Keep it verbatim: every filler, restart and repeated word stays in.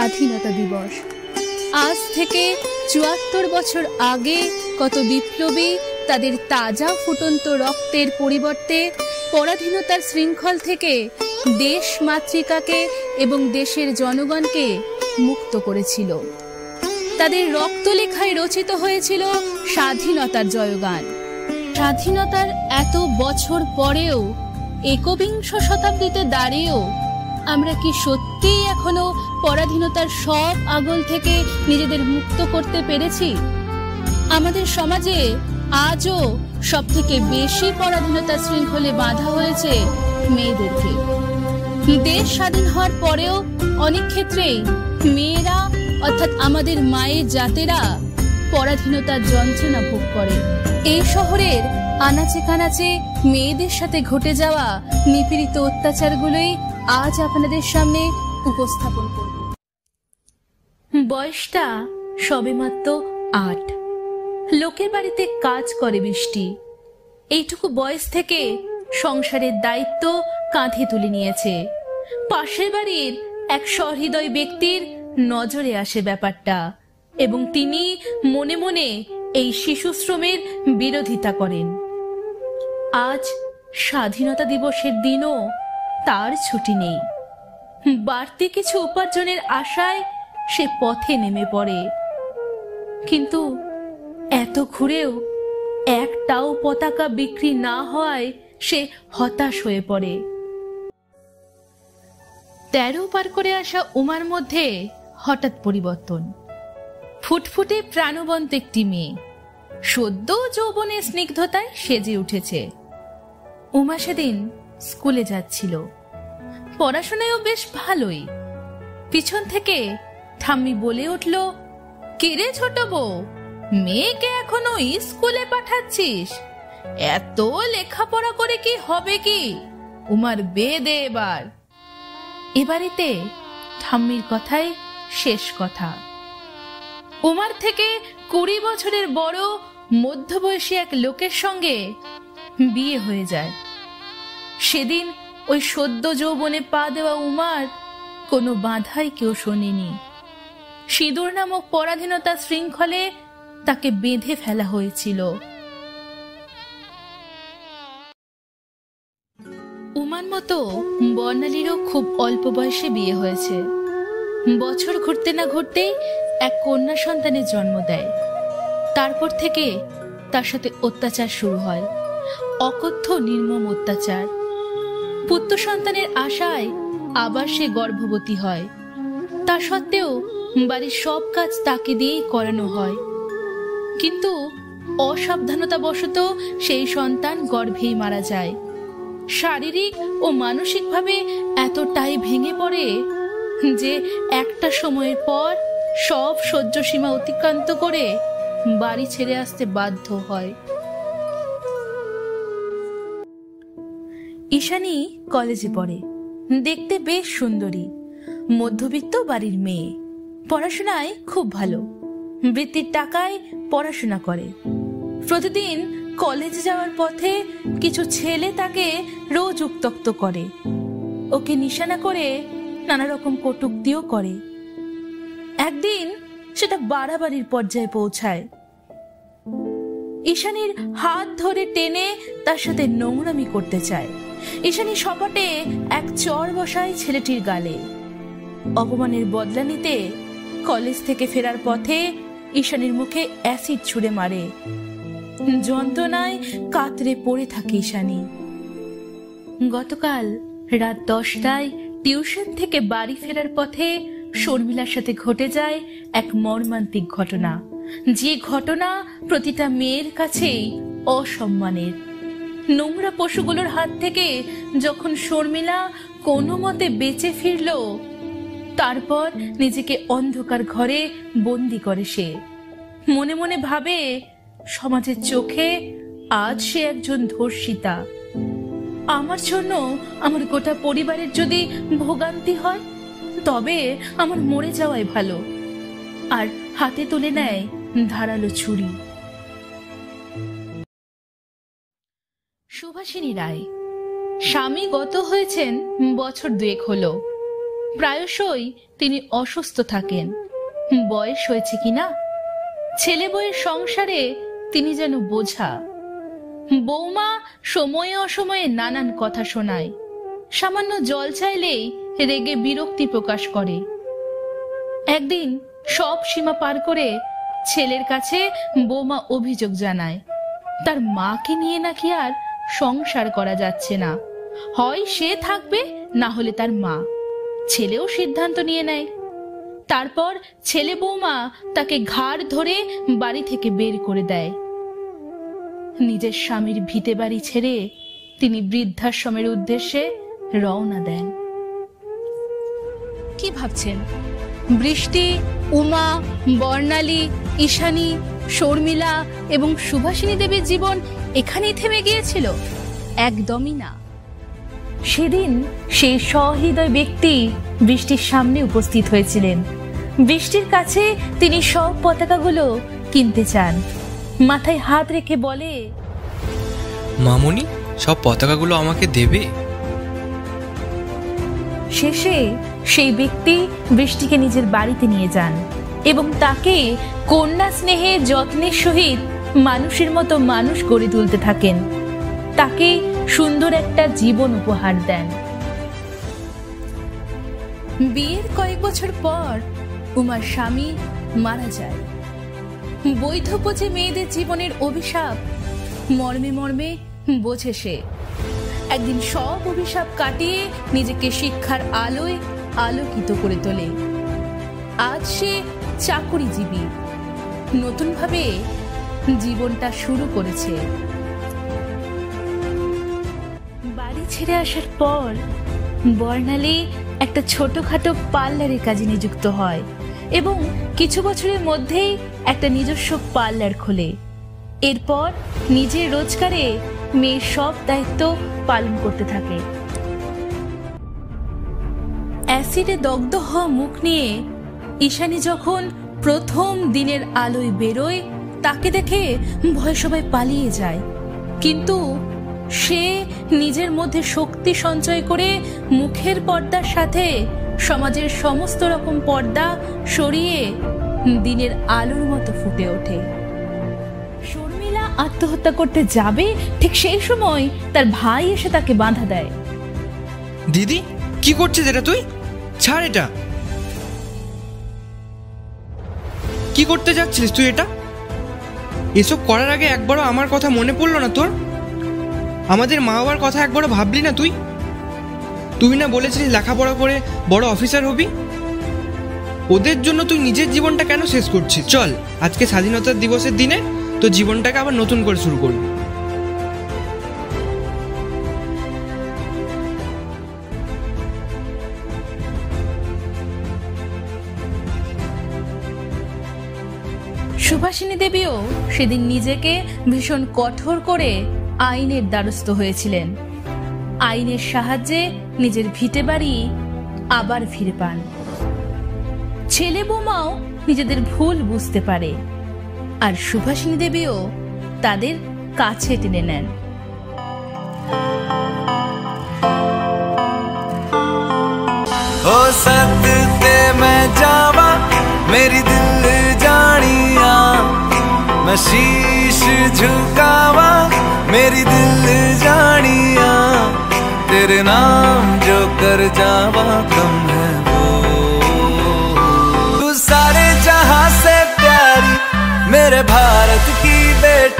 স্বাধীনতা দিবস। আজ থেকে চুয়াত্তর বছর আগে কত বিপ্লবী তাদের তাজা ফুটন্ত রক্তের পরিবর্তে পরাধীনতার শৃঙ্খল থেকে দেশ মাতৃকাকে এবং দেশের জনগণকে মুক্ত করেছিল। তাদের রক্তলেখায় রচিত হয়েছিল স্বাধীনতার জয়গান। স্বাধীনতার এত বছর পরেও একবিংশ শতাব্দীতে দাঁড়িয়েও আমরা কি সত্যিই এখনো পরাধীনতার সব আগল থেকে নিজেদের মুক্ত করতে পেরেছি? আমাদের সমাজে আজও সব থেকে বেশি পরাধীনতার শৃঙ্খলে বাঁধা হয়েছে মেয়েদেরকে। দেশ স্বাধীন হওয়ার পরেও অনেক ক্ষেত্রেই মেয়েরা অর্থাৎ আমাদের মায়ের জাতেরা পরাধীনতার যন্ত্রণা ভোগ করে। এই শহরের আনাচে কানাচে মেয়েদের সাথে ঘটে যাওয়া নিপীড়িত অত্যাচারগুলোই আজ আপনাদের সামনে উপস্থাপন করব। বয়সটা সবে মাত্র আট। লোকের বাড়িতে কাজ করে বৃষ্টি। এইটুকু বয়স থেকে সংসারের দায়িত্ব কাঁধে তুলে নিয়েছে। পাশের বাড়ির এক সহৃদয় ব্যক্তির নজরে আসে ব্যাপারটা এবং তিনি মনে মনে এই শিশুশ্রমের বিরোধিতা করেন। আজ স্বাধীনতা দিবসের দিনও তার ছুটি নেই। বাড়তি কিছু উপার্জনের আশায় সে পথে নেমে পড়ে, কিন্তু এত ঘুরেও একটাও পতাকা বিক্রি না হয় সে হতাশ হয়ে পড়ে। তেরো পার করে আসা উমার মধ্যে হঠাৎ পরিবর্তন। ফুটফুটে প্রাণবন্ত একটি মেয়ে সদ্য যৌবনের স্নিগ্ধতায় সেজে উঠেছে। উমা সেদিন স্কুলে যাচ্ছিল, পড়াশোনায়ও বেশ ভালোই। পিছন থেকে ঠাম্মি বলে উঠল, কিরে ছোট বউ, মেয়েকে এখনো স্কুলে পাঠাচ্ছিস? এত লেখাপড়া করে কি হবে? কি উমার বেদে এবার। এবারেতে ঠাম্মির কথাই শেষ কথা। উমার থেকে কুড়ি বছরের বড় মধ্যবয়সী এক লোকের সঙ্গে বিয়ে হয়ে যায়। সেদিন ওই সদ্য যৌবনে পা দেওয়া উমার কোনো বাধাই কেউ শোনেনি। সিঁদুর নামক পরাধীনতা শৃঙ্খলে তাকে বেঁধে ফেলা হয়েছিল। উমার মতো বর্ণালীরও খুব অল্প বয়সে বিয়ে হয়েছে। বছর ঘুরতে না ঘুরতে এক কন্যা সন্তানের জন্ম দেয়। তারপর থেকে তার সাথে অত্যাচার শুরু হয়, অকথ্য নির্মম অত্যাচার। পুত্র সন্তানের আশায় আবার সে গর্ভবতী হয়। তা সত্ত্বেও বাড়ির সব কাজ তাকে দিয়েই করানো হয়, কিন্তু অসাবধানতাবশত সেই সন্তান গর্ভেই মারা যায়। শারীরিক ও মানসিকভাবে এতটাই ভেঙে পড়ে যে একটা সময়ের পর সব সহ্য সীমা অতিক্রান্ত করে বাড়ি ছেড়ে আসতে বাধ্য হয়। ঈশানী কলেজে পড়ে, দেখতে বেশ সুন্দরী, মধ্যবিত্ত বাড়ির মেয়ে, পড়াশোনায় খুব ভালো, বৃত্তির টাকায় পড়াশোনা করে। প্রতিদিন কলেজে যাওয়ার পথে কিছু ছেলে তাকে রোজ উত্ত্যক্ত করে, ওকে নিশানা করে নানা রকম কটূক্তিও করে। একদিন সেটা বাড়াবাড়ির পর্যায়ে পৌঁছায়। ঈশানীর হাত ধরে টেনে তার সাথে নোংরামি করতে চায়। ঈশানী সপটে এক চড় বসায় ছেলেটির গালে। অপমানের বদলা নিতে কলেজ থেকে ফেরার পথে ঈশানীর মুখে অ্যাসিড ছুড়ে মারে। যন্ত্রণায় কাতরে পড়ে থাকে ঈশানী। গতকাল রাত দশটায় টিউশন থেকে বাড়ি ফেরার পথে শর্মিলার সাথে ঘটে যায় এক মর্মান্তিক ঘটনা, যে ঘটনা প্রতিটা মেয়ের কাছেই অসম্মানের। নোংরা পশুগুলোর হাত থেকে যখন শর্মিলা কোনো মতে বেঁচে ফিরল, তারপর নিজেকে অন্ধকার ঘরে বন্দি করে সে। মনে মনে ভাবে সমাজের চোখে আজ সে একজন ধর্ষিতা। আমার জন্য আমার গোটা পরিবারের যদি ভোগান্তি হয় তবে আমার মরে যাওয়াই ভালো। আর হাতে তুলে নেয় ধারালো ছুরি। সুভাষিনী রায় স্বামী গত হয়েছেন বছর দুয়েক হলো। প্রায়শই তিনি অসুস্থ থাকেন। বয়স হয়েছে কিনা, ছেলে বউয়ের সংসারে তিনি যেন বোঝা। বৌমা সময়ে অসময়ে নানান কথা শোনায়, সামান্য জল চাইলেই রেগে বিরক্তি প্রকাশ করে। একদিন সব সীমা পার করে ছেলের কাছে বৌমা অভিযোগ জানায়, তার মাকে নিয়ে নাকি আর সংসার করা যাচ্ছে না, হয় সে থাকবে না হলে তার মা। ছেলেও সিদ্ধান্ত নিয়ে নেয়। তারপর ছেলে বৌমা তাকে ঘাড় ধরে বাড়ি থেকে বের করে দেয়। নিজের স্বামীর ভিটে বাড়ি ছেড়ে তিনি বৃদ্ধাশ্রমের উদ্দেশ্যে রওনা দেন। কি ভাবছেন? বৃষ্টি, উমা, বর্ণালী, ঈশানী, শর্মিলা এবং সুভাষিনী দেবীর জীবন এখানেই থেমে গিয়েছিল? একদমই না। সেদিন সেই সহৃদয় ব্যক্তি বৃষ্টির সামনে উপস্থিত হয়েছিলেন। বৃষ্টির কাছে তিনি সব পতাকাগুলো কিনতে চান। মাথায় হাত রেখে বলে, মামুনি, সব পতাকাগুলো আমাকে দেবে? শেষে সেই ব্যক্তি বৃষ্টিকে নিজের বাড়িতে নিয়ে যান এবং তাকে কন্যা স্নেহে যত্নের সহিত মানুষের মতো মানুষ গড়ে তুলতে থাকেন। তাকে সুন্দর একটা জীবন উপহার দেন। বিয়ের কয়েক বছর পর উমার স্বামী মারা যায়। বৈধপোচে মেয়েদের জীবনের অভিশাপ মর্মে মর্মে বোঝে সে। একদিন সব অভিশাপ কাটিয়ে নিজেকে শিক্ষার আলোয় আলোকিত করে তোলে। আজ সে চাকরিজীবী, নতুনভাবে জীবনটা শুরু করেছে। বাড়ি ছেড়ে আসার পর বর্ণালী একটা ছোটখাটো পার্লারের কাজে নিযুক্ত হয় এবং কিছু বছরের মধ্যেই একটা নিজস্ব পার্লার খোলে। এরপর নিজের রোজগারে মেয়ের সব দায়িত্ব পালন করতে থাকে। অ্যাসিডে দগ্ধ হওয়া মুখ নিয়ে ঈশানী যখন প্রথম দিনের আলোয় বেরোয়, তাকে দেখে ভয়ে সবাই পালিয়ে যায়। কিন্তু সে নিজের মধ্যে শক্তি সঞ্চয় করে মুখের পর্দার সাথে সমাজের সমস্ত রকম পর্দা সরিয়ে দিনের আলোর মতো ফুটে ওঠে। শর্মিলা আত্মহত্যা করতে যাবে, ঠিক সেই সময় তার ভাই এসে তাকে বাধা দেয়। দিদি, কি করছিস এটা? তুই ছাড় এটা। কি করতে যাচ্ছিস তুই এটা? এসব করার আগে একবারও আমার কথা মনে পড়লো না তোর? আমাদের মা বাবার কথা একবারও ভাবলি না তুই? তুই না বলেছিলি লেখাপড়া করে বড় অফিসার হবি? ওদের জন্য তুই নিজের জীবনটা কেন শেষ করছিস? চল, আজকে স্বাধীনতা দিবসের দিনে তো জীবনটাকে আবার নতুন করে শুরু করবি। সুভাষিনী দেবীও সেদিন নিজেকে ভীষণ কঠোর করে আইনের দ্বারস্থ হয়েছিলেন। আইনের সাহায্যে নিজের ভিটে বাড়ি আবার ফিরে পান। ছেলে বৌমাও নিজেদের ভুল বুঝতে পারে, আর সুভাষিনী দেবীও তাদের কাছে টেনে নেন। ও সত্যতে मैं जावा मेरी दिल जानिया मैं शीश झुकावा मेरी दिल जानिया तेरे नाम जो कर जावा कम है वो तू सारे जहां से प्यारी मेरे भारत की बेटी।